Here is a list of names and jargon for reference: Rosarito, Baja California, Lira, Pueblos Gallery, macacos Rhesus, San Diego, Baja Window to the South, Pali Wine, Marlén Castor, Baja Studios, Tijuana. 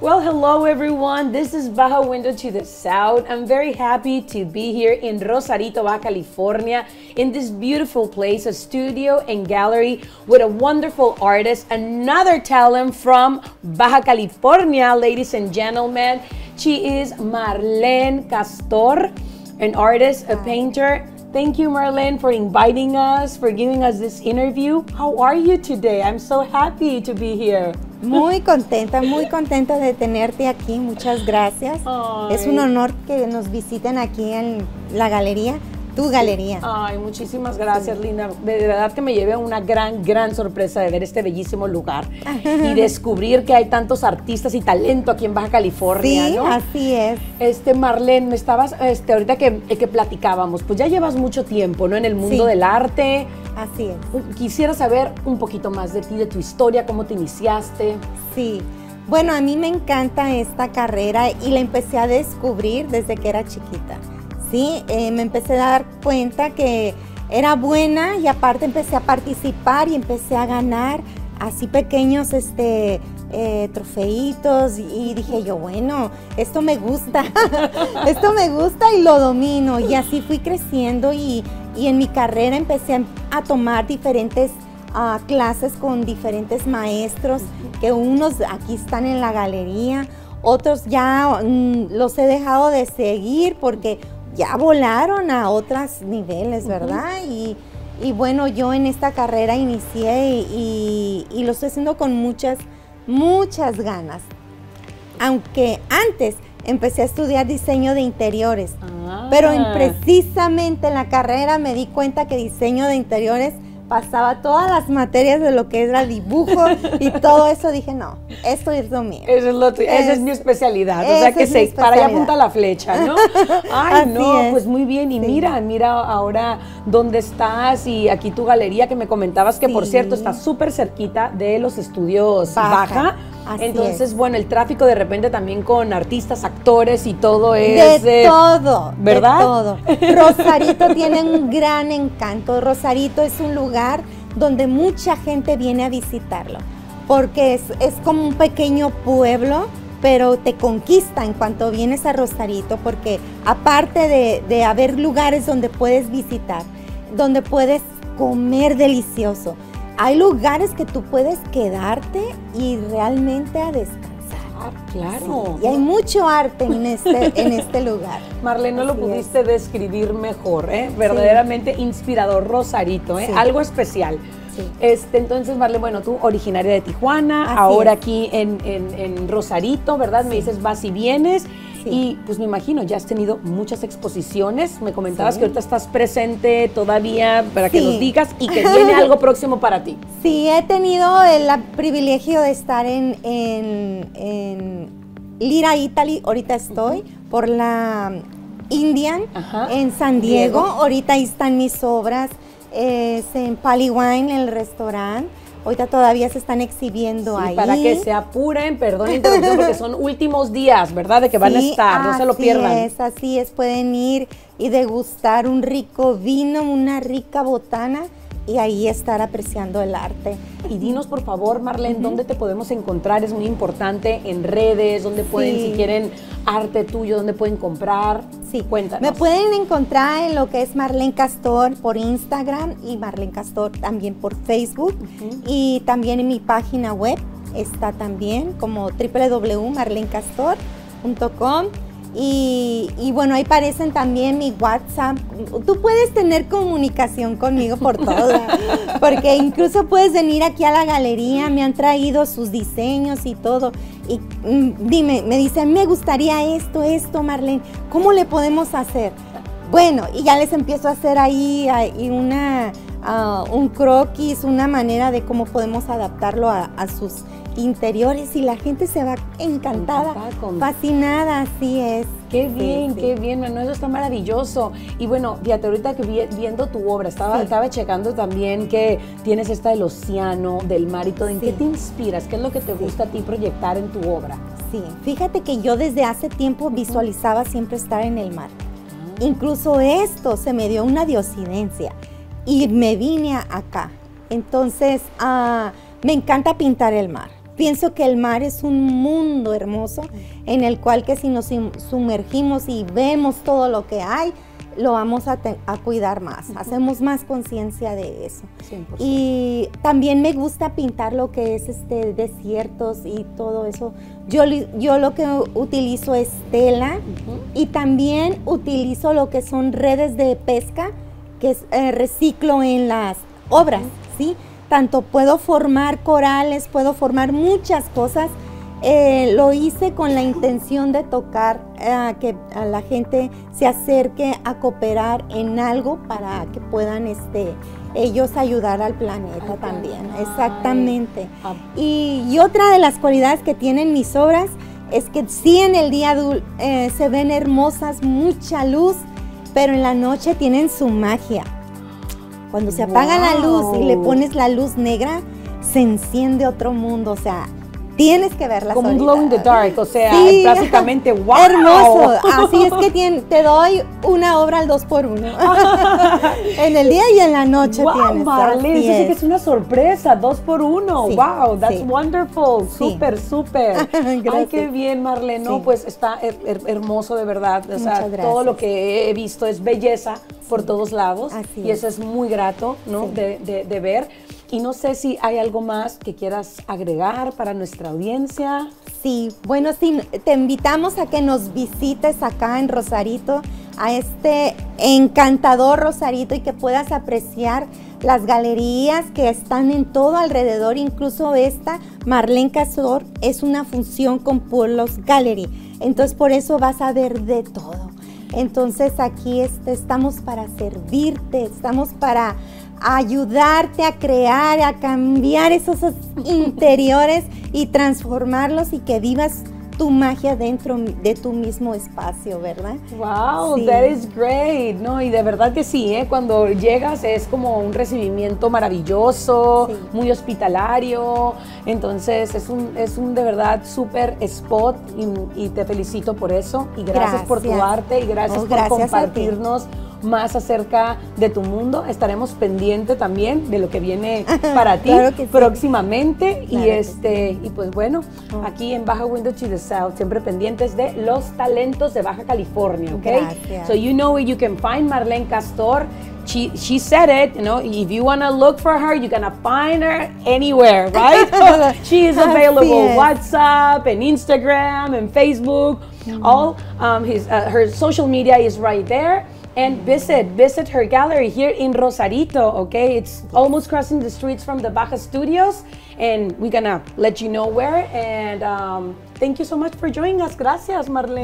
Well, hello everyone, this is Baja Window to the South. I'm very happy to be here in Rosarito, Baja California, in this beautiful place, a studio and gallery with a wonderful artist, another talent from Baja California, ladies and gentlemen. She is Marlén Castor, an artist, a painter. Thank you, Marlén, for inviting us, for giving us this interview. How are you today? I'm so happy to be here. Muy contenta de tenerte aquí. Muchas gracias. Ay. Es un honor que nos visiten aquí en la galería, tu galería. Ay, muchísimas gracias, linda. De verdad que me llevé una gran sorpresa de ver este bellísimo lugar y descubrir que hay tantos artistas y talento aquí en Baja California, sí, ¿no? Así es. Marlén, me estabas, ahorita que platicábamos, pues ya llevas mucho tiempo, ¿no? En el mundo, sí, del arte. Así es. Quisiera saber un poquito más de ti, de tu historia, cómo te iniciaste. Sí. Bueno, a mí me encanta esta carrera y la empecé a descubrir desde que era chiquita. Sí, me empecé a dar cuenta que era buena y aparte empecé a participar y empecé a ganar así pequeños trofeitos y dije yo, bueno, esto me gusta, esto me gusta y lo domino, y así fui creciendo y en mi carrera empecé a tomar diferentes clases con diferentes maestros, que unos aquí están en la galería, otros ya los he dejado de seguir porque ya volaron a otros niveles, ¿verdad? Y bueno, yo en esta carrera inicié y lo estoy haciendo con muchas ganas. Aunque antes empecé a estudiar diseño de interiores, pero precisamente en la carrera me di cuenta que diseño de interiores pasaba todas las materias de lo que era dibujo y todo eso. Dije, no, esto es lo mío. Eso es lo tuyo, esa es mi especialidad. O sea, que se para allá apunta la flecha, ¿no? Ay, no, pues muy bien. Y sí, mira ahora dónde estás y aquí tu galería que me comentabas que, sí, por cierto, está súper cerquita de los estudios Baja. Así entonces, es, bueno, el tráfico de repente también con artistas, actores y todo es... De todo, ¿verdad? De todo. Rosarito tiene un gran encanto. Rosarito es un lugar donde mucha gente viene a visitarlo, porque es como un pequeño pueblo, pero te conquista en cuanto vienes a Rosarito, porque aparte de haber lugares donde puedes visitar, donde puedes comer delicioso, hay lugares que tú puedes quedarte y realmente a descansar. Ah, claro. Sí, y hay mucho arte en este lugar. Marlén, no lo pudiste describir mejor, ¿eh? Verdaderamente, sí, inspirador Rosarito, ¿eh? Sí. Algo especial. Sí. Entonces, Marlén, bueno, tú originaria de Tijuana, así ahora es, aquí en Rosarito, ¿verdad? Sí. Me dices, vas y vienes. Sí. Y pues me imagino, ya has tenido muchas exposiciones. Me comentabas, sí, que ahorita estás presente todavía para, sí, que nos digas y que viene algo próximo para ti. Sí, he tenido el privilegio de estar en Lira, Italy. Ahorita estoy por la Indian, en San Diego. Ahorita ahí están mis obras. Es en Pali Wine, el restaurante. Ahorita todavía se están exhibiendo, sí, ahí. Para que se apuren, perdón la interrupción, porque son últimos días, ¿verdad? De que, sí, van a estar, no se lo pierdan. Así es, pueden ir y degustar un rico vino, una rica botana y ahí estar apreciando el arte. Y dinos, por favor, Marlén, ¿dónde te podemos encontrar? Es muy importante, en redes, ¿dónde pueden, si quieren arte tuyo, dónde pueden comprar? Sí, cuéntanos. Me pueden encontrar en lo que es Marlén Castor por Instagram y Marlén Castor también por Facebook. Y también en mi página web está también como www.marlencastor.com. Y bueno, ahí aparecen también mi WhatsApp. Tú puedes tener comunicación conmigo por todo, porque incluso puedes venir aquí a la galería, me han traído sus diseños y todo. Y me dicen, me gustaría esto, Marlén, ¿cómo le podemos hacer? Bueno, y ya les empiezo a hacer ahí un croquis, una manera de cómo podemos adaptarlo a sus interiores, y la gente se va encantada, fascinada, así es. Qué bien, sí, qué bien, bueno, eso está maravilloso. Y bueno, fíjate, ahorita que viendo tu obra, estaba checando también que tienes esta del océano, del mar y todo. ¿En qué te inspiras? ¿Qué es lo que te gusta a ti proyectar en tu obra? Sí, fíjate que yo desde hace tiempo visualizaba siempre estar en el mar. Incluso esto se me dio una diosidencia y me vine acá. Entonces, me encanta pintar el mar. Pienso que el mar es un mundo hermoso en el cual que si nos sumergimos y vemos todo lo que hay, lo vamos a cuidar más, hacemos más conciencia de eso. 100%. Y también me gusta pintar lo que es desiertos y todo eso. Yo lo que utilizo es tela y también utilizo lo que son redes de pesca, que es reciclo en las obras, ¿sí? Tanto puedo formar corales, puedo formar muchas cosas. Lo hice con la intención de tocar, que a la gente se acerque a cooperar en algo para que puedan ellos ayudar al planeta también. Exactamente. Y otra de las cualidades que tienen mis obras es que sí, en el día se ven hermosas, mucha luz, pero en la noche tienen su magia. Cuando se apaga la luz y le pones la luz negra, se enciende otro mundo, o sea, tienes que verlas como un glow in the dark, o sea, sí, prácticamente wow. Hermoso. Así es que te doy una obra al 2x1. En el día y en la noche tienes. Marlén, eso sí que es una sorpresa, 2x1. Sí, wow, that's wonderful. Súper, súper. Ay, qué bien, Marlén. No, pues está hermoso de verdad. O sea, todo lo que he visto es belleza por todos lados. Así es. Y eso es muy grato, ¿no? De ver. Y no sé si hay algo más que quieras agregar para nuestra audiencia. Sí, bueno, sí, te invitamos a que nos visites acá en Rosarito, a este encantador Rosarito, y que puedas apreciar las galerías que están en todo alrededor. Incluso esta, Marlén Castor, es una función con Pueblos Gallery. Entonces, por eso vas a ver de todo. Entonces, aquí estamos para servirte, estamos para ayudarte a crear, a cambiar esos interiores y transformarlos, y que vivas tu magia dentro de tu mismo espacio, ¿verdad? Wow, that is great. No, y de verdad que sí, ¿eh? Cuando llegas es como un recibimiento maravilloso, muy hospitalario. Entonces es un de verdad súper spot, y te felicito por eso, y gracias por tu arte, y gracias por compartirnos más acerca de tu mundo. Estaremos pendiente también de lo que viene para ti próximamente. Claro, y y pues bueno, aquí en Baja Window to the South, siempre pendientes de los talentos de Baja California, ¿ok? Gracias. So you know where you can find Marlén Castor. She said it, you know, if you want to look for her, you're going to find her anywhere, right? She is available WhatsApp and Instagram and Facebook. All her social media is right there. And visit her gallery here in Rosarito, okay? It's almost crossing the streets from the Baja Studios, and we're gonna let you know where. And thank you so much for joining us. Gracias, Marlén.